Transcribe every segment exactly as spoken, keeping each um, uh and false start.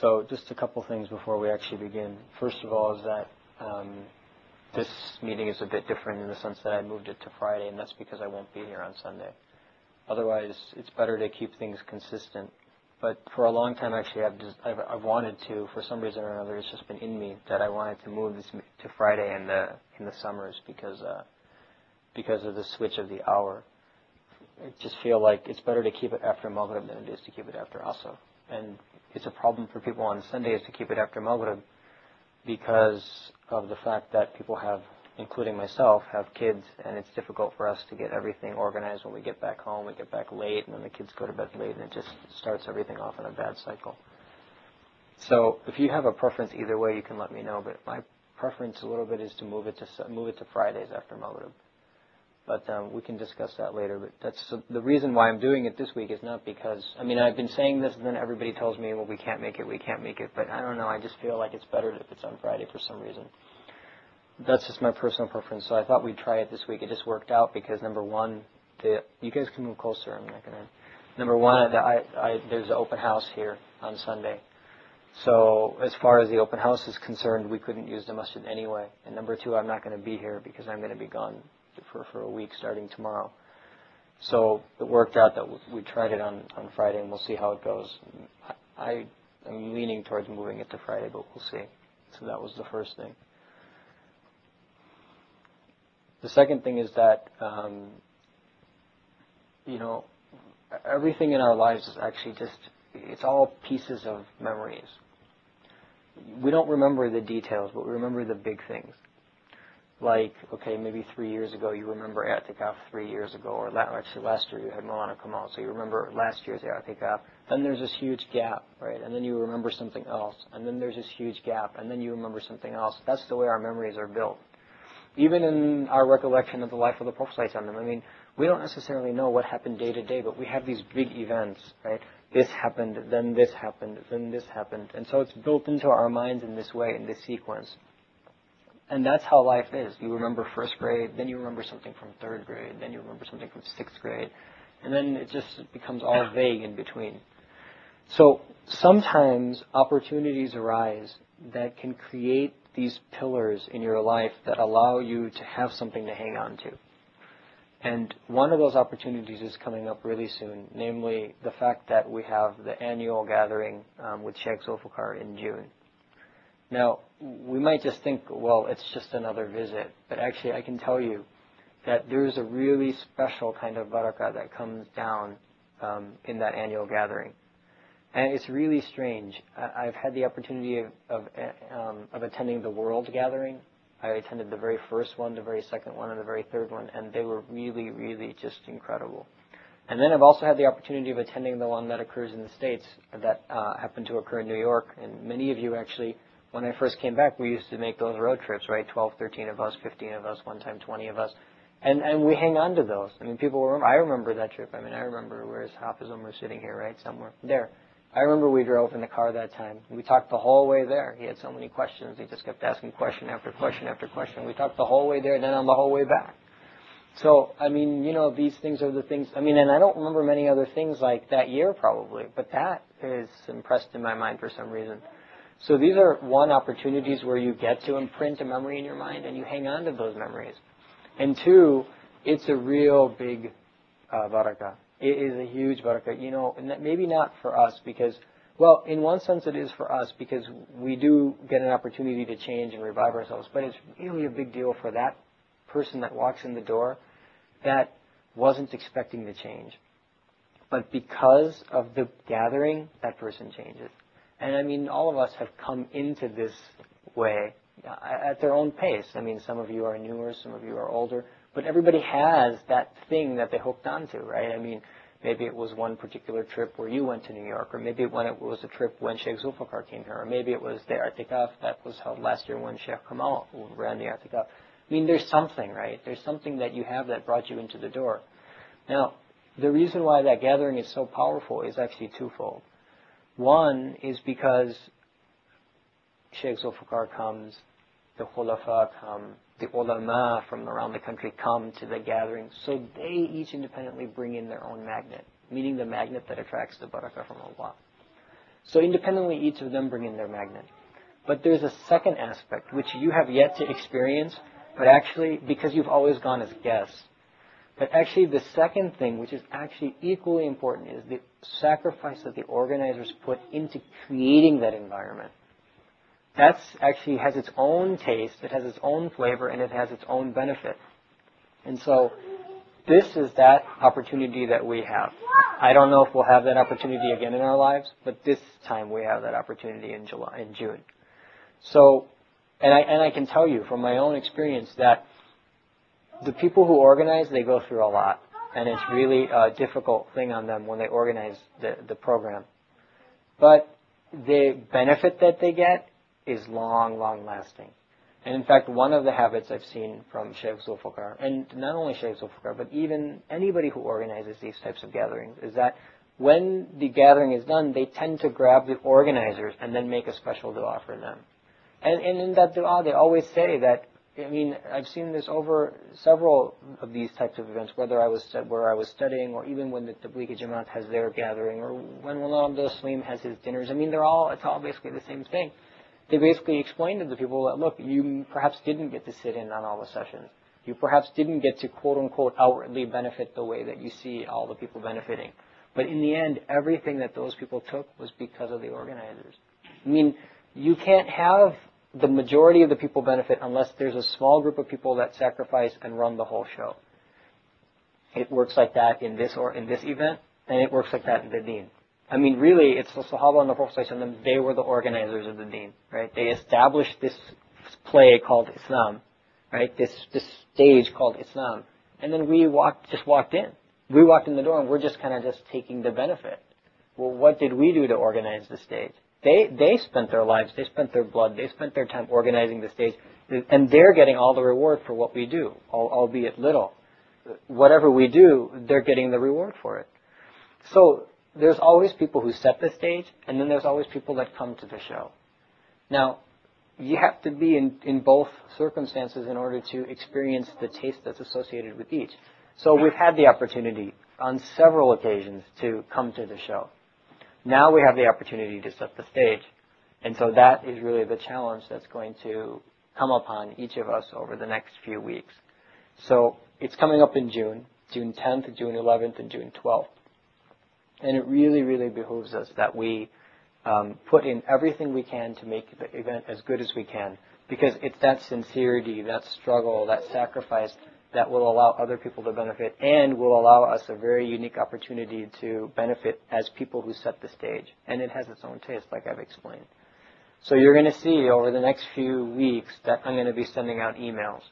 So just a couple things before we actually begin. First of all is that um, this meeting is a bit different in the sense that I moved it to Friday, and that's because I won't be here on Sunday. Otherwise, it's better to keep things consistent. But for a long time, actually, I've, just, I've, I've wanted to, for some reason or another, it's just been in me that I wanted to move this to Friday in the, in the summers because, uh, because of the switch of the hour. I just feel like it's better to keep it after Maghrib than it is to keep it after Asr. And it's a problem for people on Sundays to keep it after Maghrib because of the fact that people have, including myself, have kids, and it's difficult for us to get everything organized when we get back home. We get back late, and then the kids go to bed late, and it just starts everything off in a bad cycle. So if you have a preference either way, you can let me know, but my preference a little bit is to move it to move it to Fridays after Maghrib. But um, we can discuss that later. But that's uh, the reason why I'm doing it this week is not because, I mean, I've been saying this, and then everybody tells me, well, we can't make it, we can't make it. But I don't know, I just feel like it's better if it's on Friday for some reason. That's just my personal preference, so I thought we'd try it this week. It just worked out because, number one, the, you guys can move closer. I'm not going to. Number one, the, I, I, there's an open house here on Sunday. So as far as the open house is concerned, we couldn't use the masjid anyway. And number two, I'm not going to be here because I'm going to be gone for, for a week starting tomorrow. So it worked out that we tried it on, on Friday, and we'll see how it goes. I, I am leaning towards moving it to Friday, but we'll see. So that was the first thing. The second thing is that, um, you know, everything in our lives is actually just, it's all pieces of memories. We don't remember the details, but we remember the big things. Like, okay, maybe three years ago, you remember I'tikaf three years ago, or la actually last year you had Maulana Kamal, so you remember last year's I'tikaf. Then there's this huge gap, right? And then you remember something else. And then there's this huge gap. And then you remember something else. That's the way our memories are built. Even in our recollection of the life of the Prophet ﷺ, I mean, we don't necessarily know what happened day to day, but we have these big events, right? This happened, then this happened, then this happened. And so it's built into our minds in this way, in this sequence. And that's how life is. You remember first grade, then you remember something from third grade, then you remember something from sixth grade. And then it just becomes all vague in between. So sometimes opportunities arise that can create these pillars in your life that allow you to have something to hang on to. And one of those opportunities is coming up really soon, namely the fact that we have the annual gathering um, with Shaykh Zulfiqar in June. Now, we might just think, well, it's just another visit, but actually I can tell you that there's a really special kind of barakah that comes down um, in that annual gathering. And it's really strange. I've had the opportunity of of, um, of attending the World Gathering. I attended the very first one, the very second one, and the very third one, and they were really, really just incredible. And then I've also had the opportunity of attending the one that occurs in the States, that uh, happened to occur in New York. And many of you actually, when I first came back, we used to make those road trips, right? twelve, thirteen of us, fifteen of us, one time twenty of us. And and we hang on to those. I mean, people remember. I remember that trip. I mean, I remember where's Hafizum, we're sitting here, right? Somewhere there. I remember we drove in the car that time. We talked the whole way there. He had so many questions. He just kept asking question after question after question. We talked the whole way there, then on the whole way back. So, I mean, you know, these things are the things. I mean, and I don't remember many other things like that year probably, but that is impressed in my mind for some reason. So these are, one, opportunities where you get to imprint a memory in your mind and you hang on to those memories. And two, it's a real big uh, barakah. It is a huge barakah, you know, and that maybe not for us because, well, in one sense it is for us because we do get an opportunity to change and revive ourselves, but it's really a big deal for that person that walks in the door that wasn't expecting the change. But because of the gathering, that person changes. And I mean, all of us have come into this way at their own pace. I mean, some of you are newer, some of you are older. But everybody has that thing that they hooked onto, right? I mean, maybe it was one particular trip where you went to New York, or maybe it was a trip when Shaykh Zulfiqar came here, or maybe it was the I'tikaf that was held last year when Shaykh Kamal ran the I'tikaf. I mean, there's something, right? There's something that you have that brought you into the door. Now, the reason why that gathering is so powerful is actually twofold. One is because Shaykh Zulfiqar comes, the Khulafa come, the ulama from around the country come to the gathering, so they each independently bring in their own magnet, meaning the magnet that attracts the barakah from Allah. So independently, each of them bring in their magnet. But there's a second aspect, which you have yet to experience, but actually, because you've always gone as guests. But actually, the second thing, which is actually equally important, is the sacrifice that the organizers put into creating that environment. That's actually has its own taste, it has its own flavor, and it has its own benefit. And so, this is that opportunity that we have. I don't know if we'll have that opportunity again in our lives, but this time we have that opportunity in July, in June. So, and I, and I can tell you from my own experience that the people who organize, they go through a lot. And it's really a difficult thing on them when they organize the, the program. But the benefit that they get is long, long lasting. And in fact, one of the habits I've seen from Shaykh Zulfiqar, and not only Shaykh Zulfiqar, but even anybody who organizes these types of gatherings, is that when the gathering is done, they tend to grab the organizers and then make a special dua for them. And, and in that dua, they always say that, I mean, I've seen this over several of these types of events, whether I was where I was studying, or even when the Tablighi Jamaat has their gathering, or when Maulana Saleem has his dinners. I mean, they're all, it's all basically the same thing. They basically explained to the people that, look, you perhaps didn't get to sit in on all the sessions. You perhaps didn't get to, quote-unquote, outwardly benefit the way that you see all the people benefiting. But in the end, everything that those people took was because of the organizers. I mean, you can't have the majority of the people benefit unless there's a small group of people that sacrifice and run the whole show. It works like that in this or in this event, and it works like that in the deen. I mean, really, it's the Sahaba and the Prophet ﷺ, they were the organizers of the deen, right? They established this play called Islam, right? This this stage called Islam. And then we walked, just walked in. We walked in the door, and we're just kind of just taking the benefit. Well, what did we do to organize the stage? They they spent their lives, they spent their blood, they spent their time organizing the stage, and they're getting all the reward for what we do, albeit little. Whatever we do, they're getting the reward for it. So there's always people who set the stage, and then there's always people that come to the show. Now, you have to be in, in both circumstances in order to experience the taste that's associated with each. So we've had the opportunity on several occasions to come to the show. Now we have the opportunity to set the stage. And so that is really the challenge that's going to come upon each of us over the next few weeks. So it's coming up in June, June tenth, June eleventh, and June twelfth. And it really, really behooves us that we um, put in everything we can to make the event as good as we can. Because it's that sincerity, that struggle, that sacrifice that will allow other people to benefit and will allow us a very unique opportunity to benefit as people who set the stage. And it has its own taste, like I've explained. So you're going to see over the next few weeks that I'm going to be sending out emails,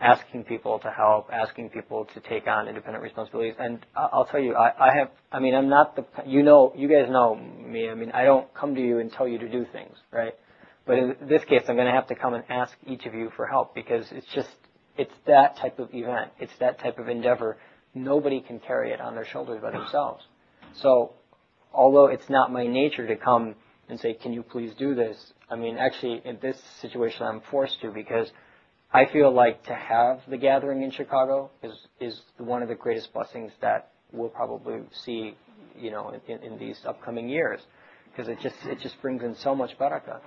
asking people to help, asking people to take on independent responsibilities. And I'll tell you, I, I have, I mean, I'm not the, you know, you guys know me. I mean, I don't come to you and tell you to do things, right? But in this case, I'm going to have to come and ask each of you for help because it's just, it's that type of event. It's that type of endeavor. Nobody can carry it on their shoulders by themselves. So although it's not my nature to come and say, can you please do this? I mean, actually, in this situation, I'm forced to because I feel like to have the gathering in Chicago is, is one of the greatest blessings that we'll probably see, you know, in, in these upcoming years, because it just it just brings in so much barakah.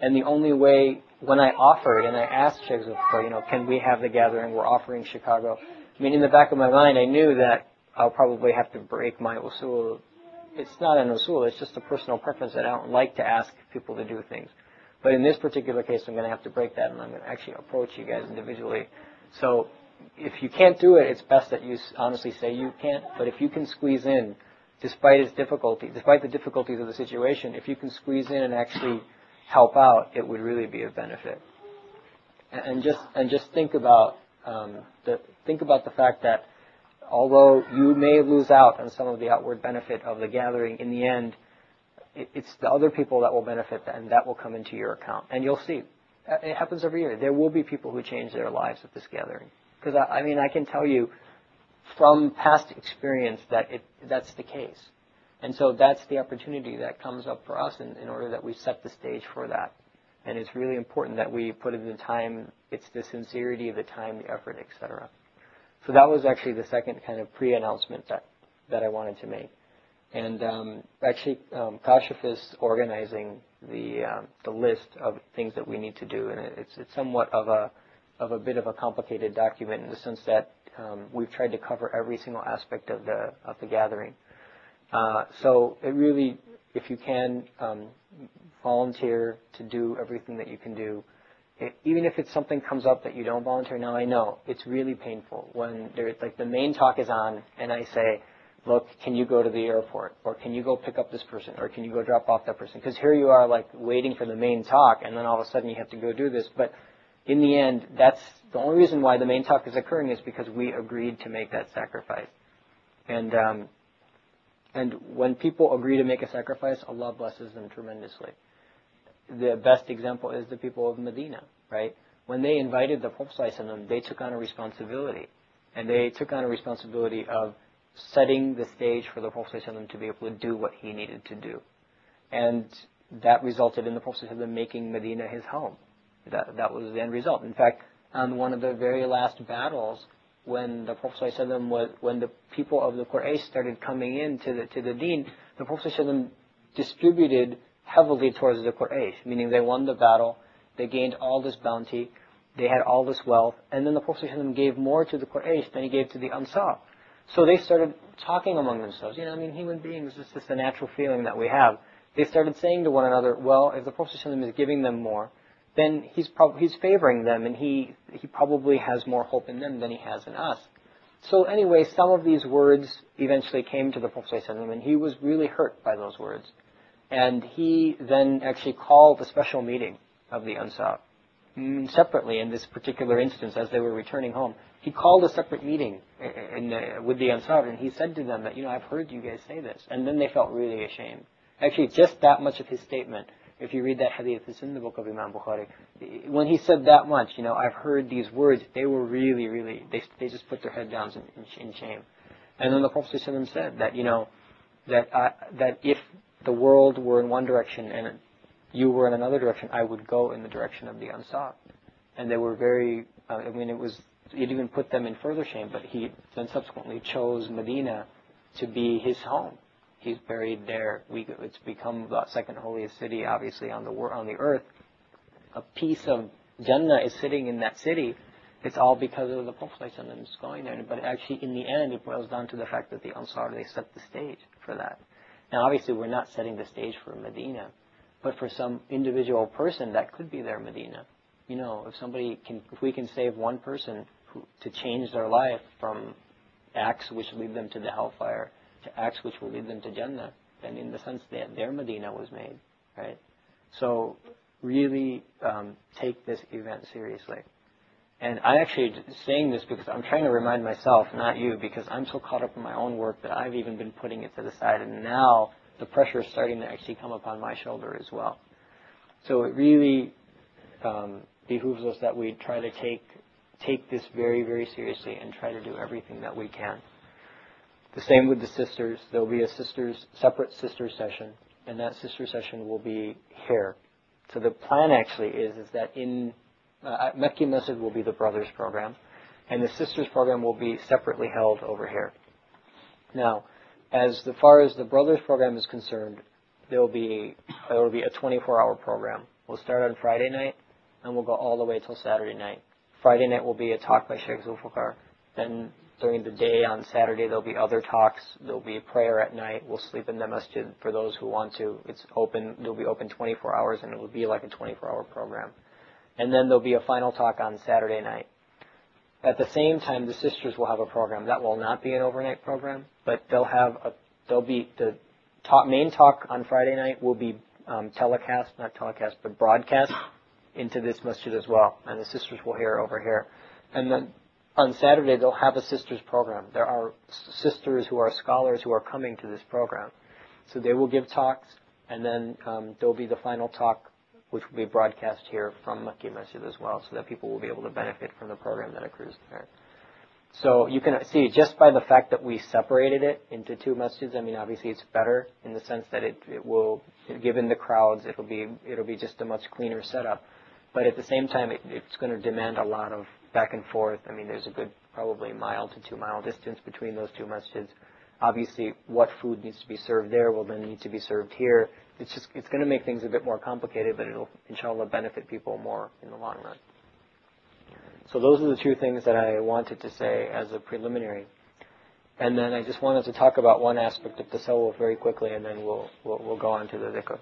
And the only way, when I offered and I asked Shaykh Zulfiqar, you know, can we have the gathering? We're offering Chicago. I mean, in the back of my mind, I knew that I'll probably have to break my usul. It's not an usul; it's just a personal preference that I don't like to ask people to do things. But in this particular case, I'm going to have to break that, and I'm going to actually approach you guys individually. So if you can't do it, it's best that you honestly say you can't. But if you can squeeze in, despite its difficulty, despite the difficulties of the situation, if you can squeeze in and actually help out, it would really be of benefit. And just and just think about um, the think about the fact that although you may lose out on some of the outward benefit of the gathering, in the end, it's the other people that will benefit, and that will come into your account. And you'll see. It happens every year. There will be people who change their lives at this gathering. Because, I, I mean, I can tell you from past experience that it, that's the case. And so that's the opportunity that comes up for us in, in order that we set the stage for that. And it's really important that we put in the time, it's the sincerity of the time, the effort, et cetera. So that was actually the second kind of pre-announcement that, that I wanted to make. And um, actually, um, Kashif is organizing the um, the list of things that we need to do, and it's it's somewhat of a of a bit of a complicated document in the sense that um, we've tried to cover every single aspect of the of the gathering. Uh, so it really, if you can, um, volunteer to do everything that you can do. It, even if it's something comes up that you don't volunteer, now I know it's really painful when there's like the main talk is on, and I say, look, can you go to the airport, or can you go pick up this person, or can you go drop off that person? Because here you are like waiting for the main talk, and then all of a sudden you have to go do this. But in the end, that's the only reason why the main talk is occurring is because we agreed to make that sacrifice. And um, and when people agree to make a sacrifice, Allah blesses them tremendously. The best example is the people of Medina, right? When they invited the Prophet ﷺ, they took on a responsibility. And they took on a responsibility of setting the stage for the Prophet ﷺ to be able to do what he needed to do. And that resulted in the Prophet ﷺ making Medina his home. That, that was the end result. In fact, on one of the very last battles, when the Prophet ﷺ was, when the people of the Quraysh started coming in to the, to the deen, the Prophet ﷺ distributed heavily towards the Quraysh, meaning they won the battle, they gained all this bounty, they had all this wealth, and then the Prophet ﷺ gave more to the Quraysh than he gave to the Ansar. So they started talking among themselves. You know, I mean, human beings, it's just a natural feeling that we have. They started saying to one another, well, if the Prophet ﷺ is giving them more, then he's, prob he's favoring them, and he, he probably has more hope in them than he has in us. So anyway, some of these words eventually came to the Prophet ﷺ, and he was really hurt by those words. And he then actually called a special meeting of the Ansar. Separately, in this particular instance, as they were returning home, he called a separate meeting in, uh, with the Ansar, and he said to them that, you know, I've heard you guys say this. And then they felt really ashamed. Actually, just that much of his statement, if you read that hadith, it's in the book of Imam Bukhari. When he said that much, you know, I've heard these words, they were really, really, they, they just put their head down in, in shame. And then the Prophet ﷺ said that, you know, that, uh, that if the world were in one direction and you were in another direction, I would go in the direction of the Ansar. And they were very, uh, I mean, it was, it even put them in further shame, but he then subsequently chose Medina to be his home. He's buried there. We, it's become the second holiest city, obviously, on the, on the earth. A piece of Jannah is sitting in that city. It's all because of the Prophet ﷺ's going there. But actually, in the end, it boils down to the fact that the Ansar, they set the stage for that. Now, obviously, we're not setting the stage for Medina, but for some individual person, that could be their Medina. You know, if somebody can, if we can save one person who, to change their life from acts which lead them to the hellfire to acts which will lead them to Jannah, then in the sense that their Medina was made, right? So really um, take this event seriously. And I'm actually saying this because I'm trying to remind myself, not you, because I'm so caught up in my own work that I've even been putting it to the side, and now the pressure is starting to actually come upon my shoulder as well. So it really um, behooves us that we try to take, take this very, very seriously and try to do everything that we can. The same with the sisters. There will be a sisters, separate sister session, and that sister session will be here. So the plan actually is, is that in Uh, Makki Masjid will be the brothers program, and the sisters program will be separately held over here. Now, as far as the brothers program is concerned, there will be there will be a twenty-four hour program. We'll start on Friday night, and we'll go all the way till Saturday night. Friday night will be a talk by Shaykh Zulfiqar. Then during the day on Saturday, there'll be other talks. There'll be prayer at night. We'll sleep in the masjid for those who want to. It's open. It'll be open twenty-four hours, and it will be like a twenty-four hour program. And then there'll be a final talk on Saturday night. At the same time, the sisters will have a program. That will not be an overnight program, but they'll have a, they'll be, the talk, main talk on Friday night will be um, telecast, not telecast, but broadcast into this masjid as well. And the sisters will hear over here. And then on Saturday, they'll have a sisters program. There are sisters who are scholars who are coming to this program. So they will give talks, and then um, there'll be the final talk, which will be broadcast here from Makki Masjid as well, so that people will be able to benefit from the program that occurs there. So you can see, just by the fact that we separated it into two masjids, I mean, obviously it's better in the sense that it, it will, given the crowds, it'll be, it'll be just a much cleaner setup. But at the same time, it, it's going to demand a lot of back and forth. I mean, there's a good, probably mile to two mile distance between those two masjids. obviously what food needs to be served there will then need to be served here. It's just, it's going to make things a bit more complicated, but it'll, inshallah, benefit people more in the long run. So those are the two things that I wanted to say as a preliminary. And then I just wanted to talk about one aspect of tasawwuf very quickly, and then we'll, we'll, we'll go on to the dhikr.